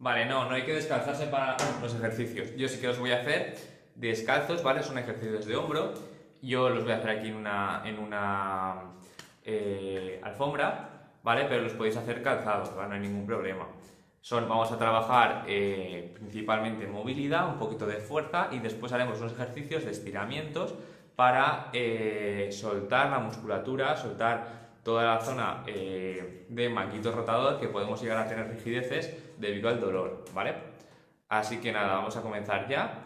Vale, no hay que descalzarse para los ejercicios. Yo sí que los voy a hacer descalzos, ¿vale? Son ejercicios de hombro. Yo los voy a hacer aquí en una alfombra, ¿vale? Pero los podéis hacer calzados, ¿vale? No hay ningún problema. Vamos a trabajar principalmente movilidad, un poquito de fuerza y después haremos unos ejercicios de estiramientos para soltar la musculatura, soltar toda la zona de manguito rotador que podemos llegar a tener rigideces debido al dolor, ¿vale? Así que nada, vamos a comenzar ya.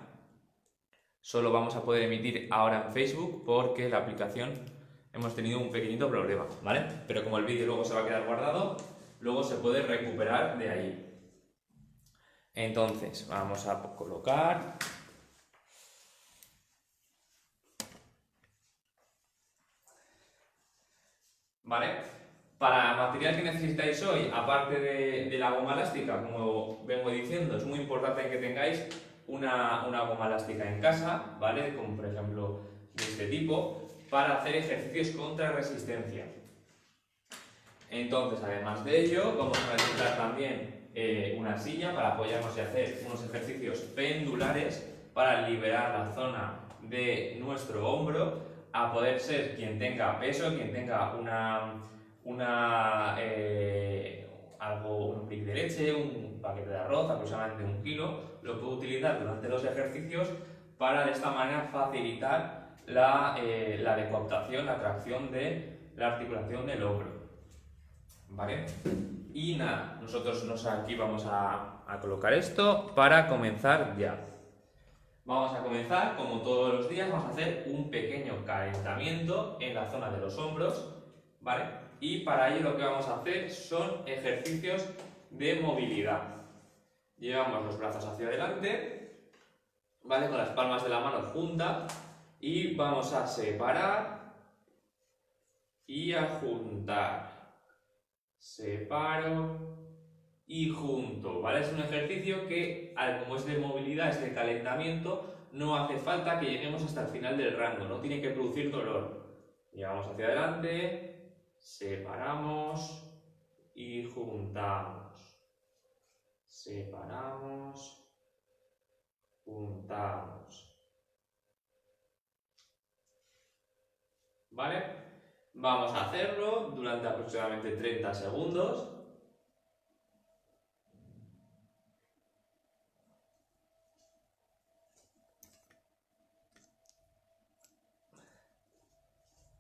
Solo vamos a poder emitir ahora en Facebook porque la aplicación hemos tenido un pequeñito problema, ¿vale? Pero como el vídeo luego se va a quedar guardado, luego se puede recuperar de ahí. Entonces, vamos a colocar. ¿Vale? Para material que necesitáis hoy, aparte de la goma elástica, como vengo diciendo, es muy importante que tengáis una goma elástica en casa, ¿vale? Como por ejemplo de este tipo, para hacer ejercicios contra resistencia. Entonces, además de ello, vamos a necesitar también una silla para apoyarnos y hacer unos ejercicios pendulares para liberar la zona de nuestro hombro, a poder ser quien tenga peso, quien tenga un brick de leche, un paquete de arroz, aproximadamente 1 kilo, lo puedo utilizar durante los ejercicios para de esta manera facilitar la decoaptación, la tracción de la articulación del hombro. ¿Vale? Y nada, nosotros aquí vamos a colocar esto para comenzar ya. Vamos a comenzar, como todos los días, vamos a hacer un pequeño calentamiento en la zona de los hombros, ¿vale? Y para ello lo que vamos a hacer son ejercicios de movilidad. Llevamos los brazos hacia adelante, ¿vale? Con las palmas de la mano juntas y vamos a separar y a juntar. Separo y junto, ¿vale? Es un ejercicio que, como es de movilidad, es de calentamiento, no hace falta que lleguemos hasta el final del rango, no tiene que producir dolor. Llevamos hacia adelante, separamos y juntamos. Separamos, juntamos. ¿Vale? Vamos a hacerlo durante aproximadamente 30 segundos.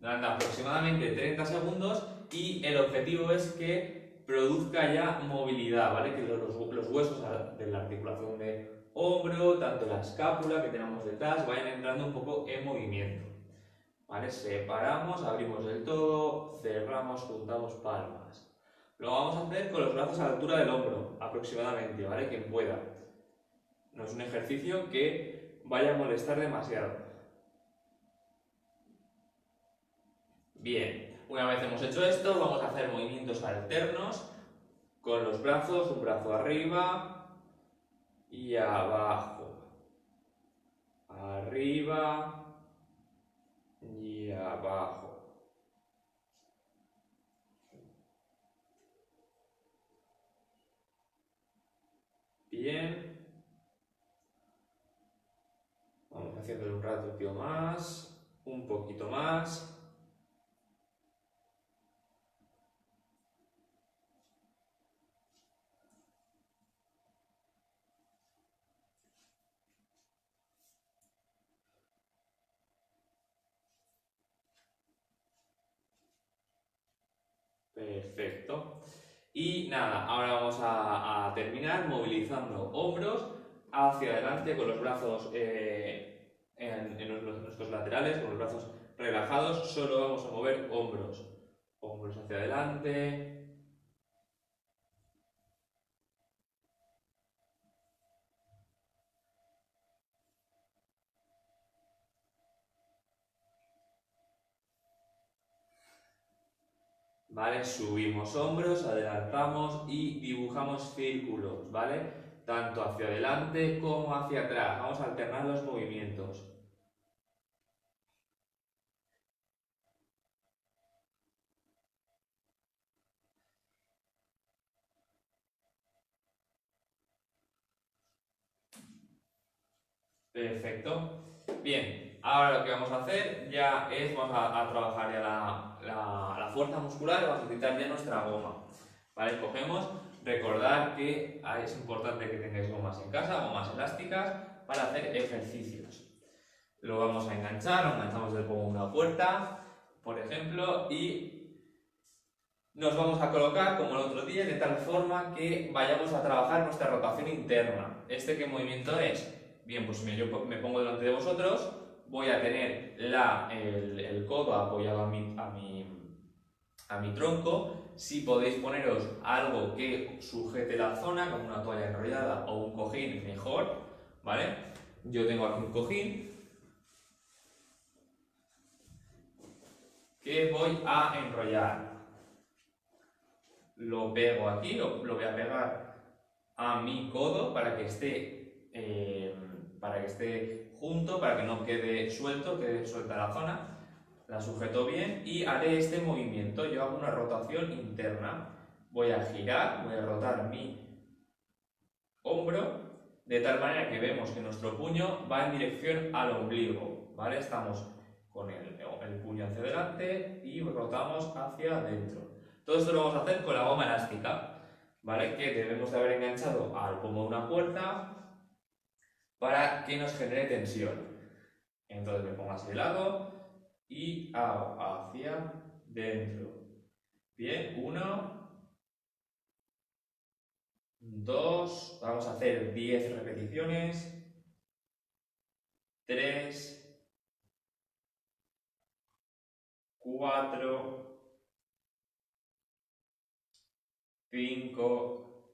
Durante aproximadamente 30 segundos y el objetivo es que produzca ya movilidad, ¿vale? Que los huesos de la articulación de hombro, tanto la escápula que tenemos detrás, vayan entrando un poco en movimiento. ¿Vale? Separamos, abrimos el todo, cerramos, juntamos palmas. Lo vamos a hacer con los brazos a la altura del hombro, aproximadamente, ¿vale? Quien pueda. No es un ejercicio que vaya a molestar demasiado. Bien, una vez hemos hecho esto, vamos a hacer movimientos alternos con los brazos, un brazo arriba y abajo. Arriba y abajo. Bien. Vamos haciendo un ratito más, un poquito más. Perfecto. Y nada, ahora vamos a terminar movilizando hombros hacia adelante con los brazos en nuestros laterales, con los brazos relajados, solo vamos a mover hombros. Hombros hacia adelante. ¿Vale? Subimos hombros, adelantamos y dibujamos círculos, ¿vale? Tanto hacia adelante como hacia atrás. Vamos a alternar los movimientos. Perfecto. Bien, ahora lo que vamos a hacer ya es, vamos a trabajar ya la fuerza muscular, vamos a utilizar ya nuestra goma. Vale, cogemos, recordad que es importante que tengáis gomas en casa, gomas elásticas, para hacer ejercicios. Lo vamos a enganchar, lo enganchamos del pomo a una puerta, por ejemplo, y nos vamos a colocar como el otro día, de tal forma que vayamos a trabajar nuestra rotación interna. ¿Este qué movimiento es? Bien, pues yo me pongo delante de vosotros, voy a tener el codo apoyado a mi tronco. Si podéis poneros algo que sujete la zona, como una toalla enrollada o un cojín, mejor, ¿vale? Yo tengo aquí un cojín que voy a enrollar. Lo pego aquí, lo voy a pegar a mi codo para que esté junto, para que no quede suelto, quede suelta la zona. La sujeto bien y haré este movimiento. Yo hago una rotación interna. Voy a girar, voy a rotar mi hombro de tal manera que vemos que nuestro puño va en dirección al ombligo, ¿vale? Estamos con el puño hacia adelante y rotamos hacia adentro. Todo esto lo vamos a hacer con la goma elástica, ¿vale? Que debemos de haber enganchado al pomo de una puerta para que nos genere tensión. Entonces me pongo hacia el lado y hago hacia dentro. Bien, 1, 2, vamos a hacer 10 repeticiones, 4, 5,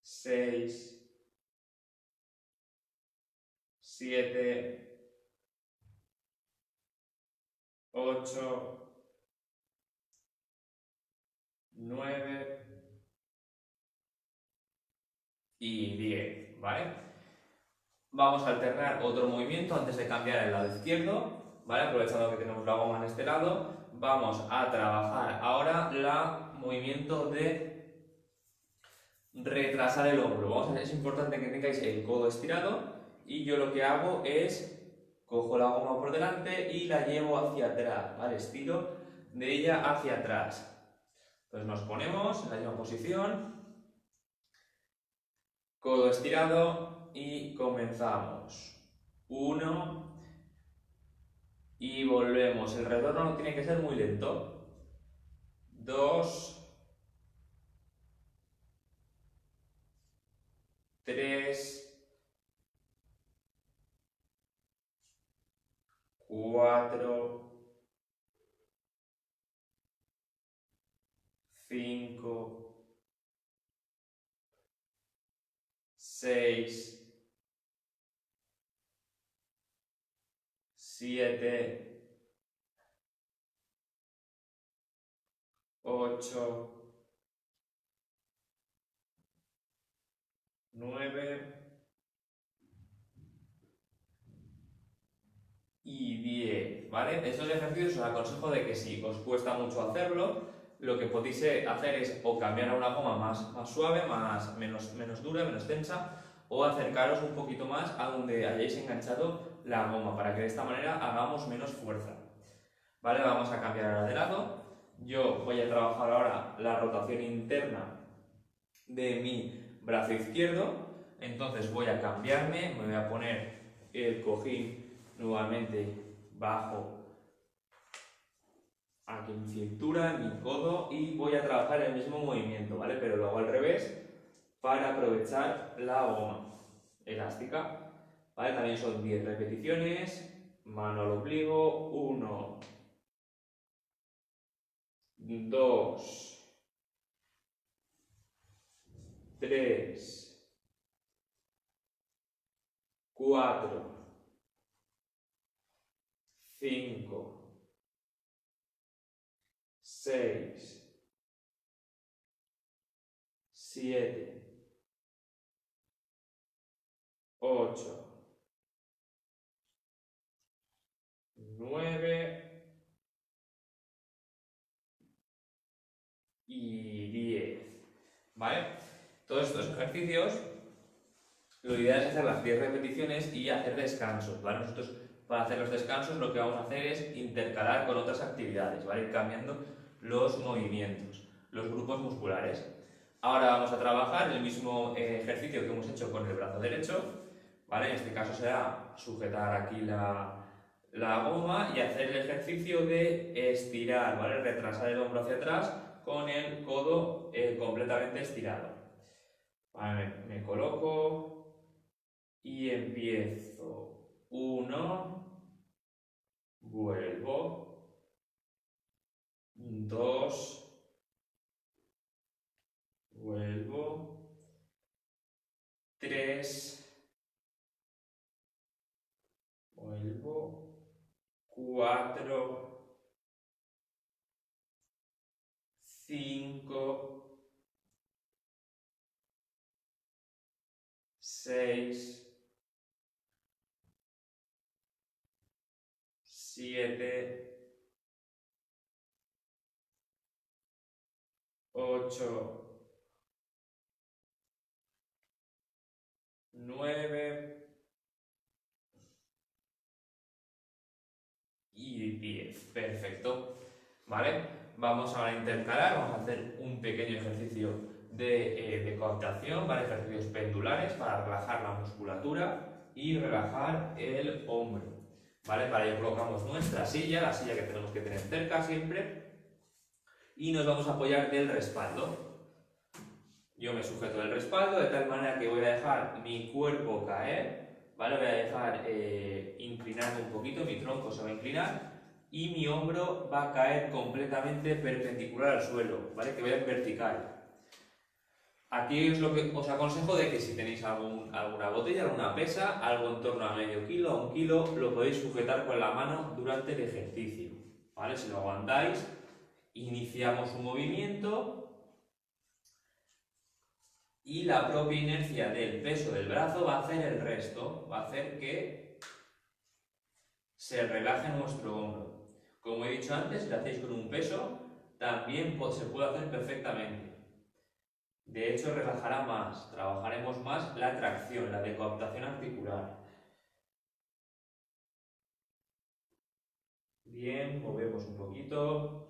6, 7, 8, 9 y 10, ¿vale? Vamos a alternar otro movimiento antes de cambiar el lado izquierdo, ¿vale? Aprovechando que tenemos la goma en este lado. Vamos a trabajar ahora el movimiento de retrasar el hombro. Es importante que tengáis el codo estirado y yo lo que hago es cojo la goma por delante y la llevo hacia atrás, ¿vale? Estiro de ella hacia atrás. Entonces nos ponemos en la misma posición, codo estirado y comenzamos. 1. Y volvemos. El retorno no tiene que ser muy lento. 4, 5, 6, 7, 8, 9 y 10, ¿vale? Estos ejercicios os aconsejo de que si os cuesta mucho hacerlo, lo que podéis hacer es o cambiar a una goma más suave, menos dura, menos tensa, o acercaros un poquito más a donde hayáis enganchado la goma, para que de esta manera hagamos menos fuerza. Vale, vamos a cambiar ahora de lado. Yo voy a trabajar ahora la rotación interna de mi brazo izquierdo. Entonces voy a cambiarme, me voy a poner el cojín nuevamente bajo aquí en mi cintura, en mi codo, y voy a trabajar el mismo movimiento, ¿vale? Pero lo hago al revés para aprovechar la goma elástica, ¿vale? También son 10 repeticiones, mano al ombligo, 1, 2, 3, 4, 5, 6, 7, 8, 9 y 10, ¿vale? Todos estos ejercicios lo ideal es hacer las 10 repeticiones y hacer descansos, ¿vale? Nosotros para hacer los descansos lo que vamos a hacer es intercalar con otras actividades, ¿vale? Ir cambiando los movimientos, los grupos musculares. Ahora vamos a trabajar el mismo ejercicio que hemos hecho con el brazo derecho, ¿vale? En este caso será sujetar aquí la goma y hacer el ejercicio de estirar, ¿vale? Retrasar el hombro hacia atrás con el codo completamente estirado. Vale, me coloco y empiezo. 1, vuelvo. 2, vuelvo. 3, vuelvo. 4, 5, 6, 7, 8, 9 y 10. Perfecto, ¿vale? Vamos ahora a intercalar, vamos a hacer un pequeño ejercicio de cooptación, ¿vale? Ejercicios pendulares para relajar la musculatura y relajar el hombro, ¿vale? Para ello colocamos nuestra silla, la silla que tenemos que tener cerca siempre, y nos vamos a apoyar del respaldo. Yo me sujeto del respaldo de tal manera que voy a dejar mi cuerpo caer, ¿vale? Voy a dejar inclinando un poquito, mi tronco se va a inclinar y mi hombro va a caer completamente perpendicular al suelo, ¿vale? Que vaya en vertical. Aquí es lo que os aconsejo de que si tenéis alguna botella, alguna pesa, algo en torno a medio kilo, a 1 kilo, lo podéis sujetar con la mano durante el ejercicio, ¿vale? Si lo aguantáis, iniciamos un movimiento y la propia inercia del peso del brazo va a hacer el resto, va a hacer que se relaje nuestro hombro. Como he dicho antes, si lo hacéis con un peso, también se puede hacer perfectamente. De hecho, relajará más, trabajaremos más la tracción, la de cooptación articular. Bien, movemos un poquito.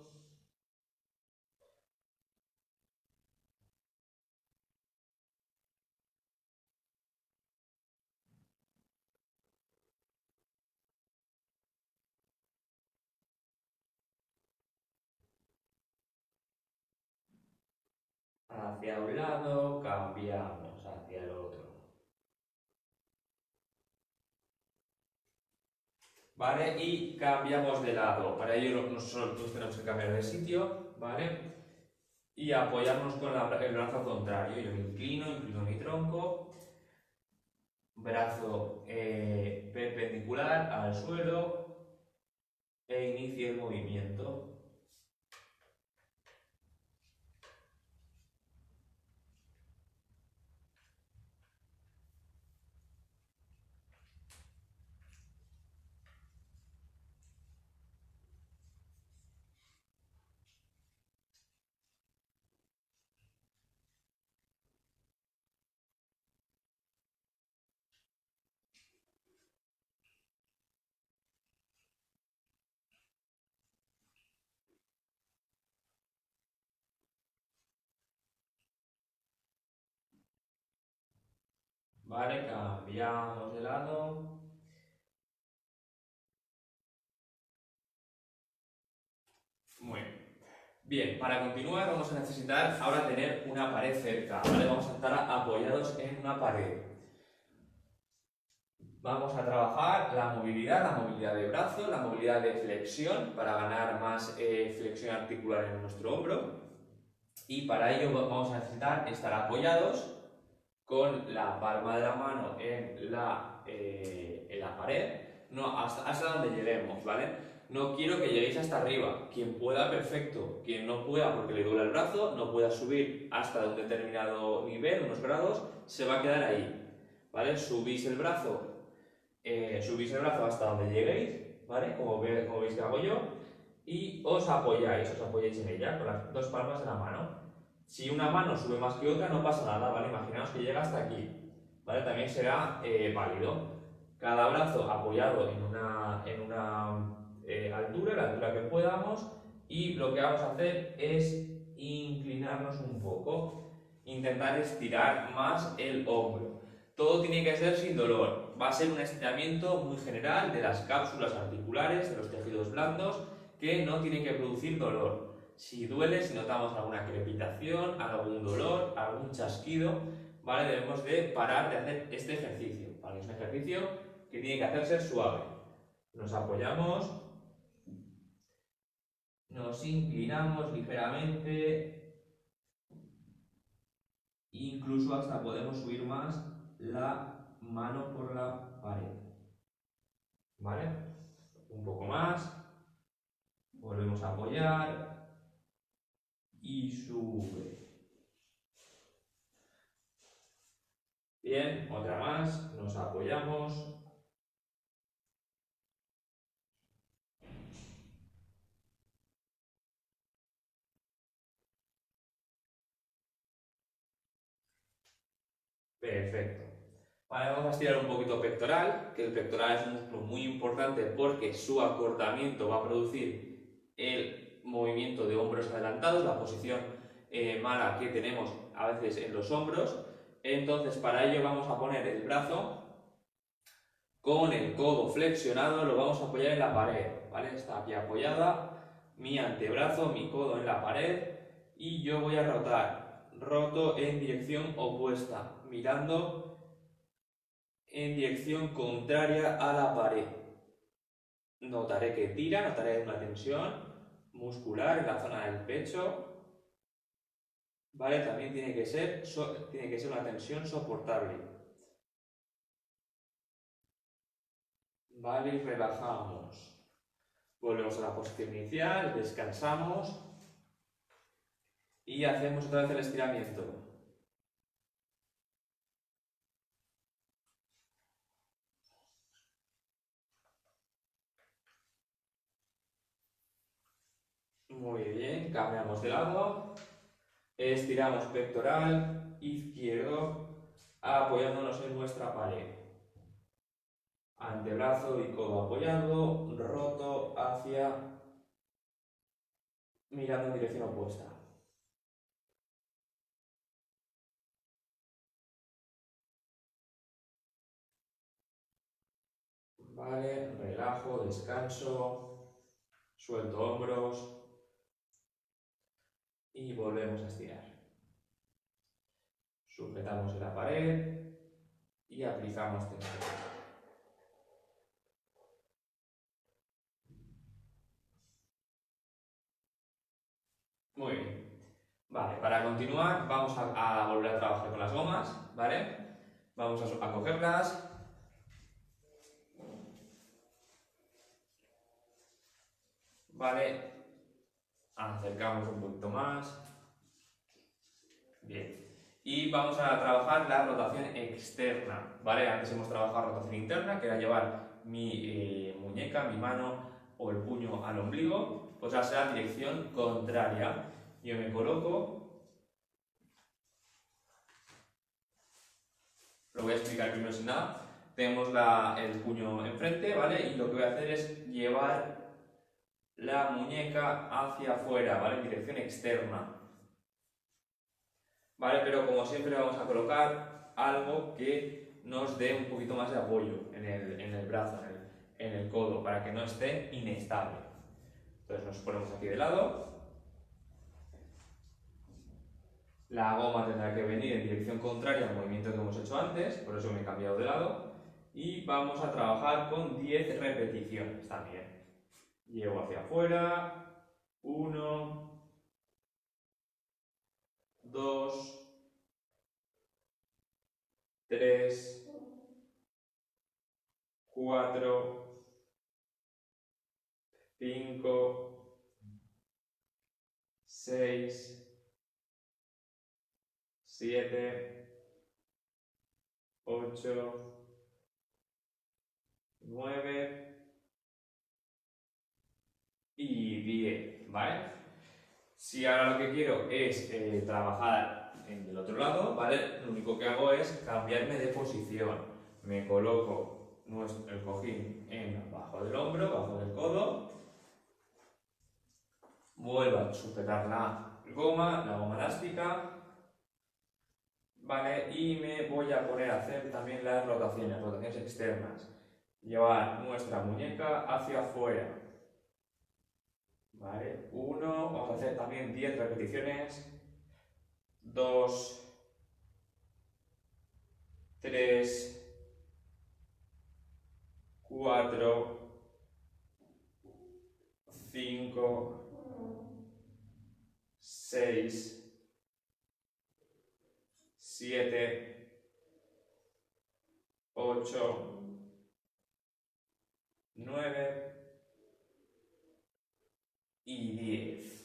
Hacia un lado, cambiamos hacia el otro. ¿Vale? Y cambiamos de lado. Para ello nosotros tenemos que cambiar de sitio, ¿vale? Y apoyarnos con el brazo contrario. Yo me inclino mi tronco. Brazo perpendicular al suelo. E inicio el movimiento. Vale, cambiamos de lado. Muy bien, para continuar vamos a necesitar ahora tener una pared cerca, ¿vale? Vamos a estar apoyados en una pared. Vamos a trabajar la movilidad de brazo, la movilidad de flexión para ganar más flexión articular en nuestro hombro. Y para ello vamos a necesitar estar apoyados con la palma de la mano en la pared, no, hasta donde lleguemos, ¿vale? No quiero que lleguéis hasta arriba, quien pueda perfecto, quien no pueda porque le duele el brazo, no pueda subir hasta un determinado nivel, unos grados, se va a quedar ahí, ¿vale? Subís el brazo hasta donde lleguéis, ¿vale? Como veis que hago yo, y os apoyáis en ella con las dos palmas de la mano. Si una mano sube más que otra no pasa nada, ¿vale? Imaginaos que llega hasta aquí. ¿vale? También será válido. Cada brazo apoyado en una altura, la altura que podamos, y lo que vamos a hacer es inclinarnos un poco, intentar estirar más el hombro. Todo tiene que ser sin dolor. Va a ser un estiramiento muy general de las cápsulas articulares, de los tejidos blandos, que no tiene que producir dolor. Si duele, si notamos alguna crepitación, algún dolor, algún chasquido, ¿vale? Debemos de parar de hacer este ejercicio. ¿Vale? Es un ejercicio que tiene que hacerse suave. Nos apoyamos, nos inclinamos ligeramente, incluso hasta podemos subir más la mano por la pared. ¿Vale? Un poco más, volvemos a apoyar y sube. Bien, otra más, nos apoyamos. Perfecto. Vale, vamos a estirar un poquito pectoral, que el pectoral es un músculo muy importante porque su acortamiento va a producir el movimiento de hombros adelantados, la posición mala que tenemos a veces en los hombros. Entonces, para ello vamos a poner el brazo con el codo flexionado, lo vamos a apoyar en la pared, ¿vale? Está aquí apoyada, mi antebrazo, mi codo en la pared, y yo voy a rotar, roto en dirección opuesta, mirando en dirección contraria a la pared. Notaré que tira, notaré una tensión muscular en la zona del pecho. ¿Vale? También tiene que ser una tensión soportable. ¿Vale? Y relajamos. Volvemos a la posición inicial, descansamos y hacemos otra vez el estiramiento. Muy bien, cambiamos de lado, estiramos pectoral izquierdo apoyándonos en nuestra pared. Antebrazo y codo apoyado, roto hacia, mirando en dirección opuesta. Vale, relajo, descanso, suelto hombros. Y volvemos a estirar. Sujetamos en la pared y aplicamos tensión. Muy bien. Vale, para continuar vamos a volver a trabajar con las gomas, ¿vale? Vamos a cogerlas. Vale. Acercamos un poquito más. Bien. Y vamos a trabajar la rotación externa, ¿vale? Antes hemos trabajado rotación interna, que era llevar mi muñeca, mi mano o el puño al ombligo. Pues ahora será dirección contraria. Yo me coloco. Lo voy a explicar primero sin nada. Tenemos el puño enfrente, ¿vale? Y lo que voy a hacer es llevar la muñeca hacia afuera, ¿vale? En dirección externa. ¿Vale? Pero como siempre vamos a colocar algo que nos dé un poquito más de apoyo en el brazo, en el codo, para que no esté inestable. Entonces nos ponemos aquí de lado. La goma tendrá que venir en dirección contraria al movimiento que hemos hecho antes, por eso me he cambiado de lado. Y vamos a trabajar con 10 repeticiones también. Llevo hacia afuera, 1, 2, 3, 4, 5, 6, 7, 8, 9. Y 10, ¿vale? Si ahora lo que quiero es trabajar en el otro lado, ¿vale? Lo único que hago es cambiarme de posición. Me coloco el cojín abajo del hombro, abajo del codo. Vuelvo a sujetar la goma elástica, ¿vale? Y me voy a poner a hacer también las rotaciones externas. Llevar nuestra muñeca hacia afuera. ¿Vale? Uno, vamos a hacer también 10 repeticiones. 2, 3, 4, 5, 6, 7, 8, 9 y 10.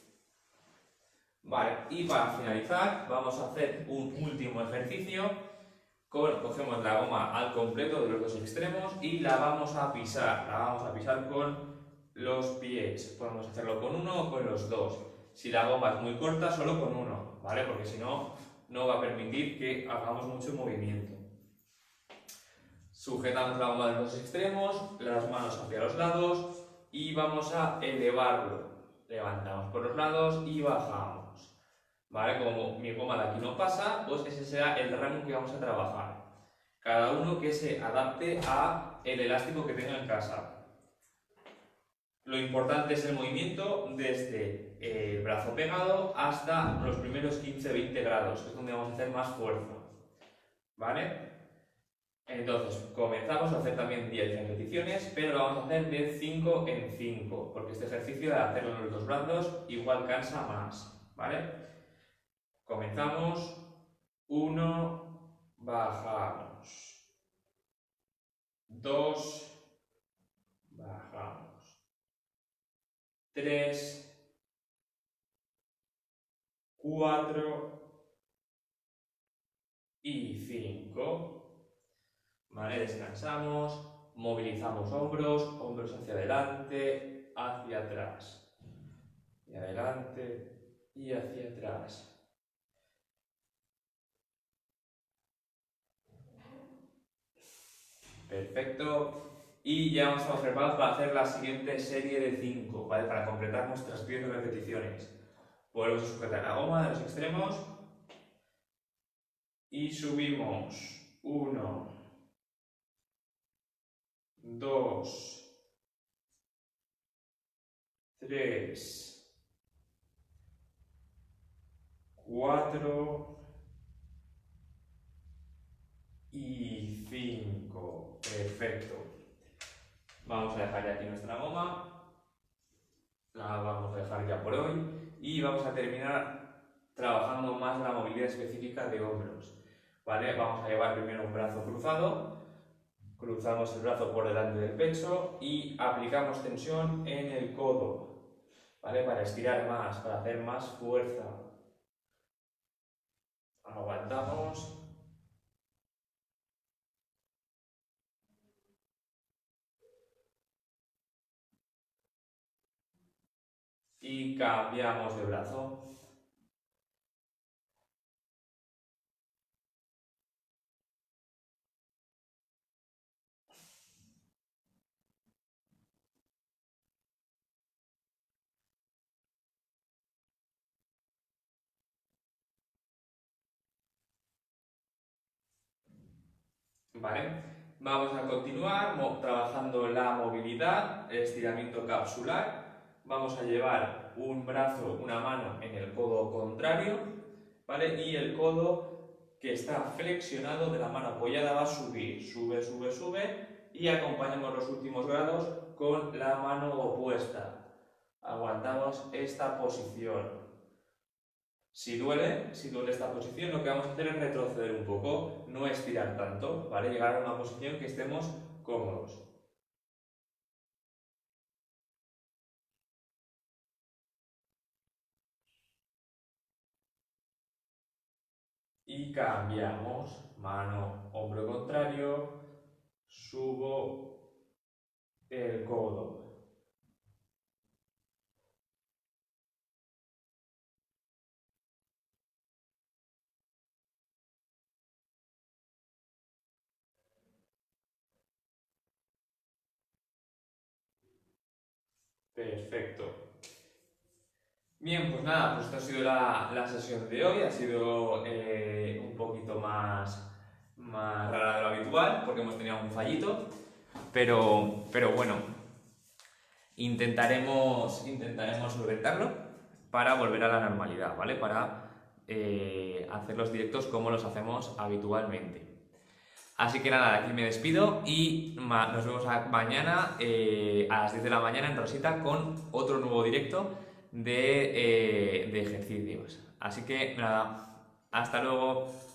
Vale, y para finalizar vamos a hacer un último ejercicio. Cogemos la goma al completo de los dos extremos y la vamos a pisar. La vamos a pisar con los pies. Podemos hacerlo con uno o con los dos. Si la goma es muy corta, solo con uno, ¿vale? Porque si no, no va a permitir que hagamos mucho movimiento. Sujetamos la goma de los extremos, las manos hacia los lados y vamos a elevarlo. Levantamos por los lados y bajamos, ¿vale? Como mi goma de aquí no pasa, pues ese será el ramo que vamos a trabajar. Cada uno que se adapte a el elástico que tenga en casa. Lo importante es el movimiento desde el brazo pegado hasta los primeros 15-20 grados, que es donde vamos a hacer más fuerza, ¿vale? Entonces, comenzamos a hacer también 10 repeticiones, pero lo vamos a hacer de 5 en 5, porque este ejercicio de hacerlo en los dos brazos igual cansa más, ¿vale? Comenzamos, 1, bajamos, 2, bajamos, 3, 4 y 5. ¿Vale? Descansamos, movilizamos hombros, hombros hacia adelante, hacia atrás, y adelante y hacia atrás. Perfecto. Y ya estamos preparados para hacer la siguiente serie de 5, ¿vale? Para completar nuestras 10 repeticiones. Volvemos a sujetar la goma de los extremos y subimos. 1, 2, 3, 4 y 5. Perfecto. Vamos a dejar ya aquí nuestra goma. La vamos a dejar ya por hoy. Y vamos a terminar trabajando más la movilidad específica de hombros. ¿Vale? Vamos a llevar primero un brazo cruzado. Cruzamos el brazo por delante del pecho y aplicamos tensión en el codo, ¿vale? Para estirar más, para hacer más fuerza. Aguantamos. Y cambiamos de brazo. ¿Vale? Vamos a continuar trabajando la movilidad, el estiramiento capsular. Vamos a llevar un brazo, una mano en el codo contrario, ¿vale? Y el codo que está flexionado de la mano apoyada va a subir, sube, sube, sube, y acompañamos los últimos grados con la mano opuesta. Aguantamos esta posición. Si duele esta posición, lo que vamos a hacer es retroceder un poco, no estirar tanto, ¿vale? Llegar a una posición que estemos cómodos. Y cambiamos, mano, hombro contrario, subo el codo. Perfecto. Bien, pues nada, pues esta ha sido la sesión de hoy, ha sido un poquito más rara de lo habitual, porque hemos tenido algún fallito, pero bueno, intentaremos solventarlo para volver a la normalidad, ¿vale? Para hacer los directos como los hacemos habitualmente. Así que nada, aquí me despido y nos vemos mañana a las 10 de la mañana en Rosita con otro nuevo directo de ejercicios. Así que nada, hasta luego.